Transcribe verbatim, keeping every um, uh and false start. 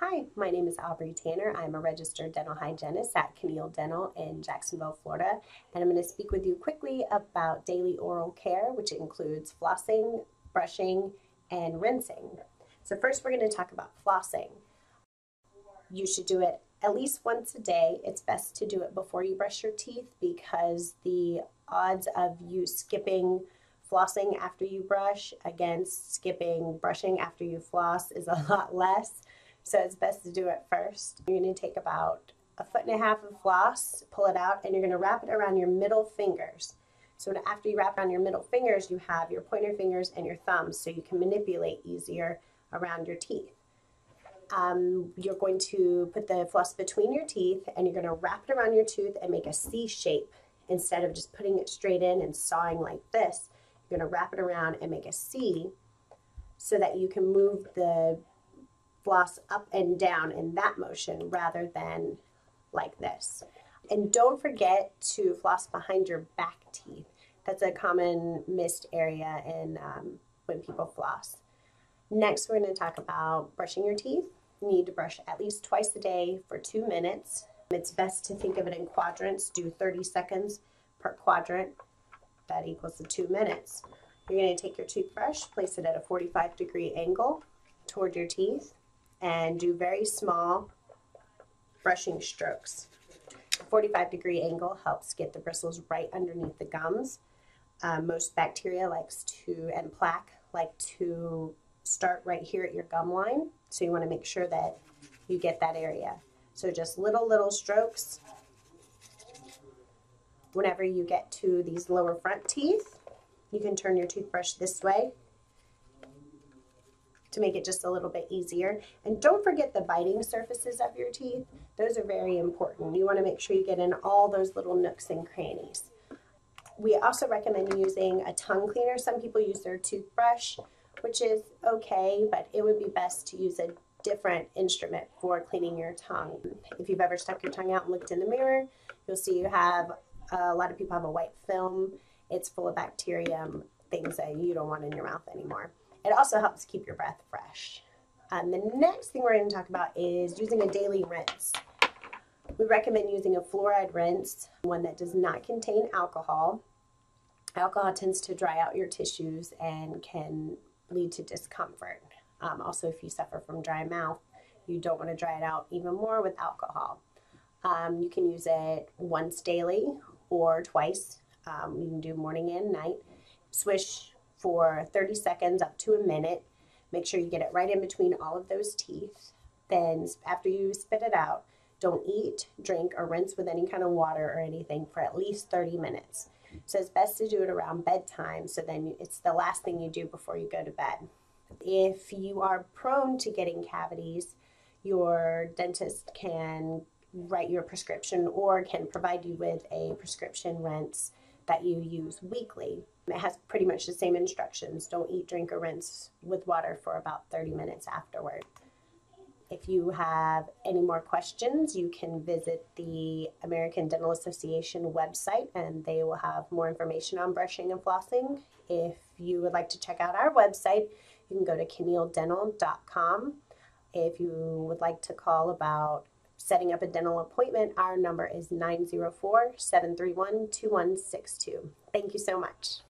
Hi, my name is Aubrie Tanner. I'm a registered dental hygienist at Kanehl Dental in Jacksonville, Florida, and I'm going to speak with you quickly about daily oral care, which includes flossing, brushing, and rinsing. So first we're going to talk about flossing. You should do it at least once a day. It's best to do it before you brush your teeth because the odds of you skipping flossing after you brush against skipping brushing after you floss is a lot less. So it's best to do it first. You're going to take about a foot and a half of floss, pull it out, and you're going to wrap it around your middle fingers. So after you wrap around your middle fingers, you have your pointer fingers and your thumbs so you can manipulate easier around your teeth. Um, you're going to put the floss between your teeth and you're going to wrap it around your tooth and make a C shape instead of just putting it straight in and sawing like this. You're going to wrap it around and make a C so that you can move the floss up and down in that motion rather than like this. And don't forget to floss behind your back teeth. That's a common missed area in um, when people floss. Next, we're going to talk about brushing your teeth. You need to brush at least twice a day for two minutes. It's best to think of it in quadrants. Do thirty seconds per quadrant. That equals the two minutes. You're going to take your toothbrush, place it at a forty-five degree angle toward your teeth, and do very small brushing strokes. A forty-five degree angle helps get the bristles right underneath the gums. Uh, most bacteria likes to, and plaque like to start right here at your gum line. So you want to make sure that you get that area. So just little, little strokes whenever you get to these lower front teeth. You can turn your toothbrush this way to make it just a little bit easier. And don't forget the biting surfaces of your teeth. Those are very important. You want to make sure you get in all those little nooks and crannies. We also recommend using a tongue cleaner. Some people use their toothbrush, which is okay, but it would be best to use a different instrument for cleaning your tongue. If you've ever stuck your tongue out and looked in the mirror, you'll see you have a lot of people have a white film. It's full of bacteria, things that you don't want in your mouth anymore. It also helps keep your breath fresh. Um, the next thing we're going to talk about is using a daily rinse. We recommend using a fluoride rinse, one that does not contain alcohol. Alcohol tends to dry out your tissues and can lead to discomfort. Um, also, if you suffer from dry mouth, you don't want to dry it out even more with alcohol. Um, you can use it once daily or twice. Um, you can do morning and night. Swish for thirty seconds up to a minute. Make sure you get it right in between all of those teeth. Then after you spit it out, don't eat, drink, or rinse with any kind of water or anything for at least thirty minutes. So it's best to do it around bedtime, so then it's the last thing you do before you go to bed. If you are prone to getting cavities, your dentist can write you a prescription or can provide you with a prescription rinse that you use weekly. It has pretty much the same instructions. Don't eat, drink, or rinse with water for about thirty minutes afterward. If you have any more questions, you can visit the American Dental Association website and they will have more information on brushing and flossing. If you would like to check out our website, you can go to kanehl dental dot com. If you would like to call about setting up a dental appointment, our number is nine zero four, seven three one, two one six two. Thank you so much.